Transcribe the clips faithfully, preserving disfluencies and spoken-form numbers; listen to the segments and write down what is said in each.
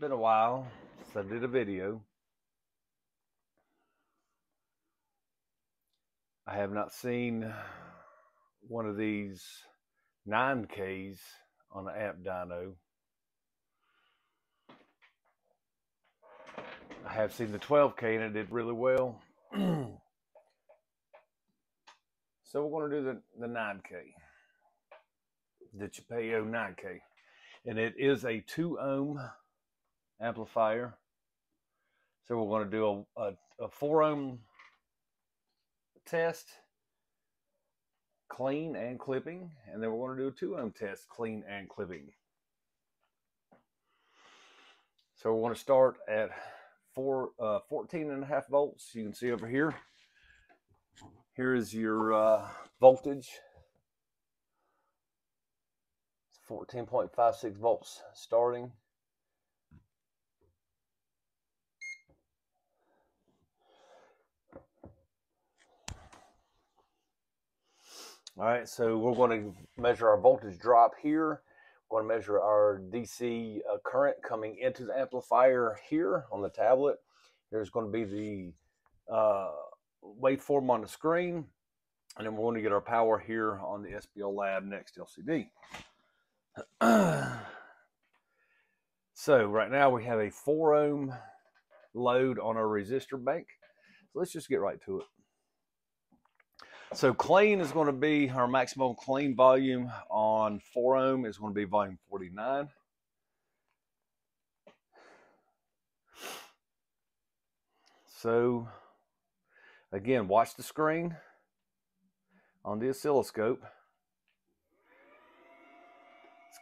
Been a while since I did a video. I have not seen one of these nine Ks on an amp dyno. I have seen the twelve K and it did really well. So we're going to do the, the nine K, the Chipeo nine K. And it is a two ohm amplifier. So we're going to do a, a, a four ohm test, clean and clipping. And then we're going to do a two ohm test, clean and clipping. So we're going to start at four, uh, fourteen and a half volts. You can see over here. Here is your uh, voltage. fourteen point five six volts starting. All right, so we're going to measure our voltage drop here. We're going to measure our D C uh, current coming into the amplifier here on the tablet. There's going to be the uh, waveform on the screen, and then we're going to get our power here on the S P L Lab Next L C D. So right now we have a four ohm load on our resistor bank. So let's just get right to it. So clean is going to be our maximum clean volume on four ohm is going to be volume forty-nine. So again, watch the screen on the oscilloscope.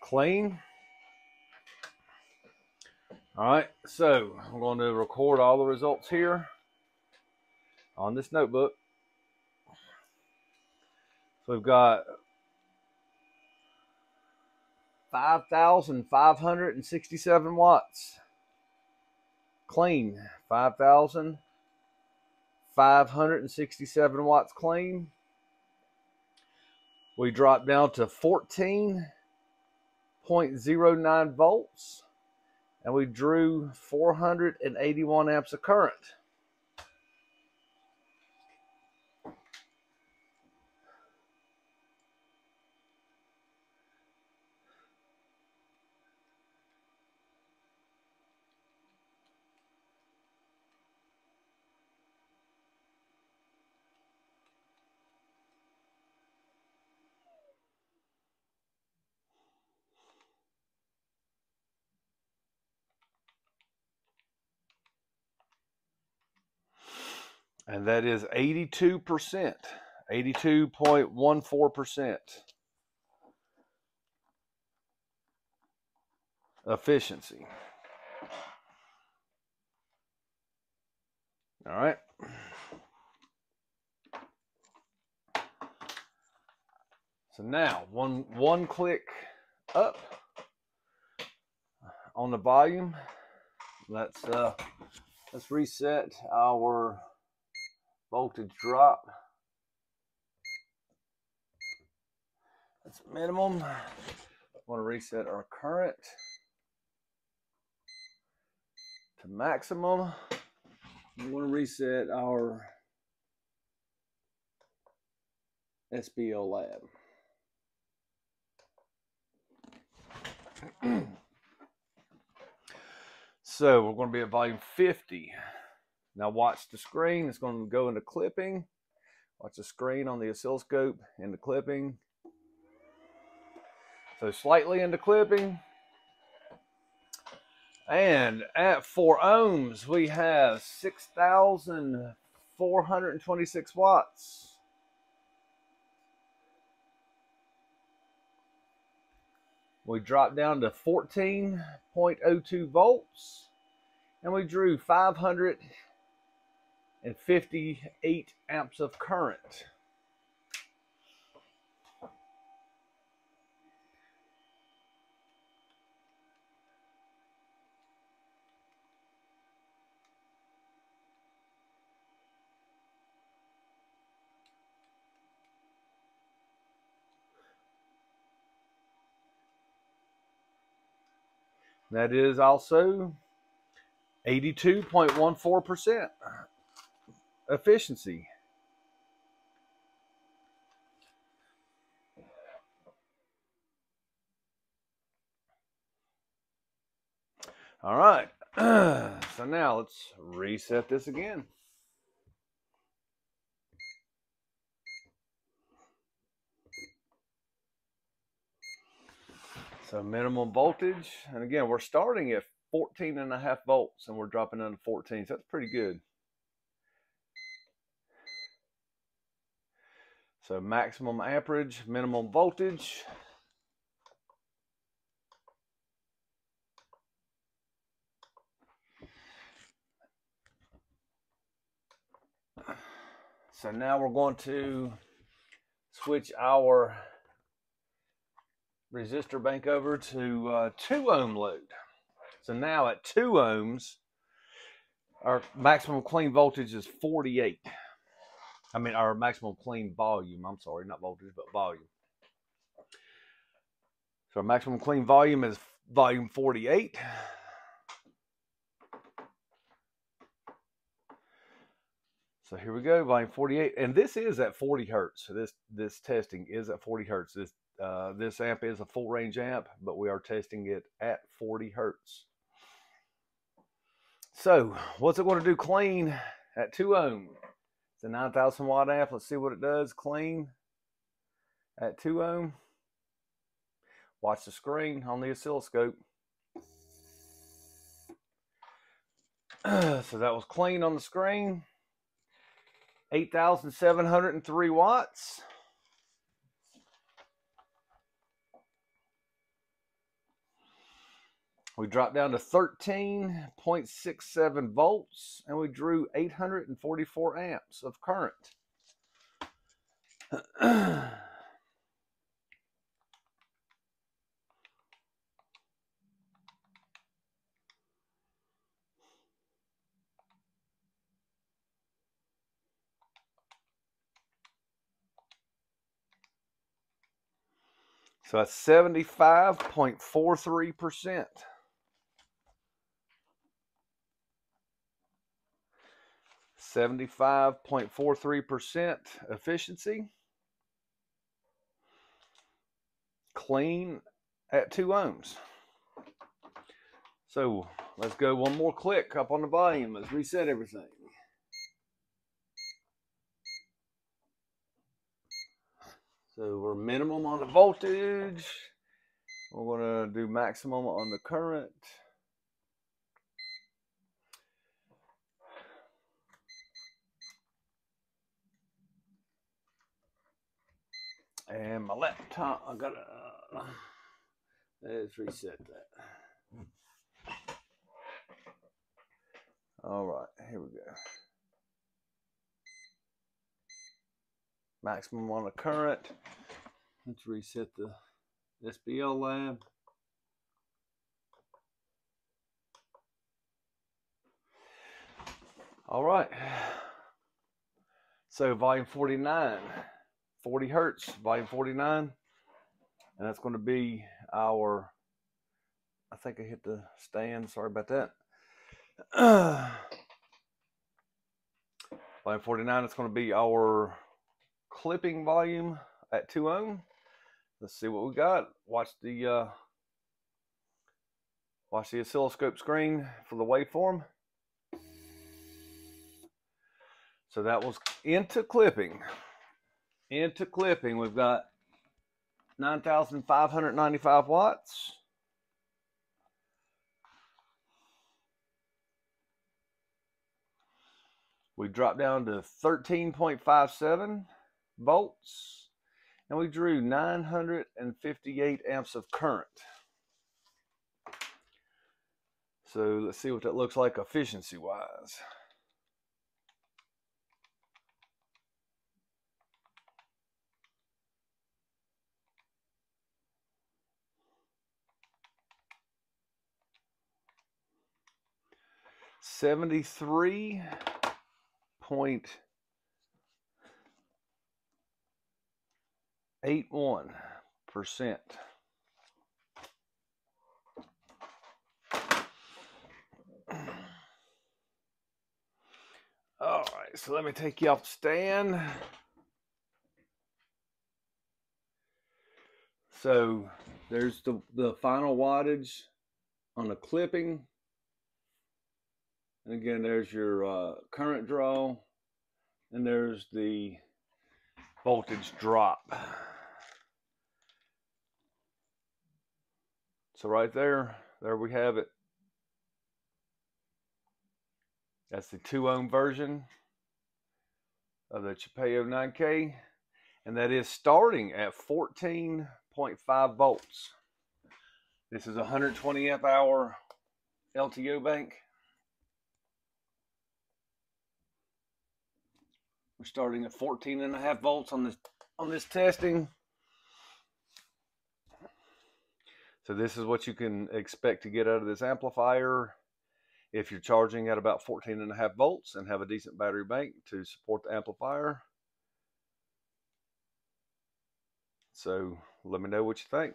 Clean. All right, so I'm going to record all the results here on this notebook. So we've got five thousand five hundred sixty-seven watts. Clean, five thousand five hundred sixty-seven watts clean. We dropped down to fourteen point zero nine volts, and we drew four hundred eighty-one amps of current. And that is eighty-two percent, eighty-two point one four percent efficiency. All right. So now one, one click up on the volume. Let's, uh, let's reset our voltage drop. That's minimum. I want to reset our current to maximum. We want to reset our S P L Lab. So we're going to be at volume fifty. Now watch the screen, it's going to go into clipping. Watch the screen on the oscilloscope into clipping. So slightly into clipping. And at four ohms, we have six thousand four hundred twenty-six watts. We drop down to fourteen point zero two volts, and we drew five hundred and fifty-eight amps of current. That is also eighty-two point one four percent efficiency. All right, so now let's reset this again. So minimum voltage, and again, we're starting at fourteen and a half volts and we're dropping down to fourteen, so that's pretty good. So maximum amperage, minimum voltage. So now we're going to switch our resistor bank over to uh, two ohm load. So now at two ohms, our maximum clean voltage is forty-eight. I mean, our maximum clean volume, I'm sorry, not voltage, but volume. So our maximum clean volume is volume forty-eight. So here we go, volume forty-eight, and this is at forty hertz. So this this testing is at forty hertz. This uh, this amp is a full range amp, but we are testing it at forty hertz. So what's it going to do clean at two ohm? It's a nine thousand watt amp. Let's see what it does clean at two ohm. Watch the screen on the oscilloscope. So that was clean on the screen. eight thousand seven hundred three watts. We dropped down to thirteen point six seven volts and we drew eight hundred forty-four amps of current. So that's seventy-five point four three percent. seventy-five point four three percent efficiency. Clean at two ohms. So let's go one more click up on the volume. Let's reset everything. So we're minimum on the voltage. We're gonna do maximum on the current. And my laptop, I gotta, uh, let's reset that. All right, here we go. Maximum on the current. Let's reset the S B L lab. All right. So volume forty-nine, forty hertz, volume forty-nine. And that's going to be our, I think I hit the stand. Sorry about that. Uh, volume forty-nine, it's going to be our clipping volume at two ohm. Let's see what we got. Watch the uh, watch the oscilloscope screen for the waveform. So that was into clipping. Into clipping, we've got nine thousand five hundred ninety-five watts. We dropped down to thirteen point five seven volts and we drew nine hundred fifty-eight amps of current. So let's see what that looks like efficiency wise. seventy-three point eight one percent. right, so let me take you off the stand. So there's the, the final wattage on the clipping. And again, there's your uh, current draw, and there's the voltage drop. So right there, there we have it. That's the two ohm version of the Chipeo nine K, and that is starting at fourteen point five volts. This is one hundred twenty amp hour L T O bank. We're starting at fourteen and a half volts on this on this testing. So this is what you can expect to get out of this amplifier if you're charging at about fourteen and a half volts and have a decent battery bank to support the amplifier. So let me know what you think.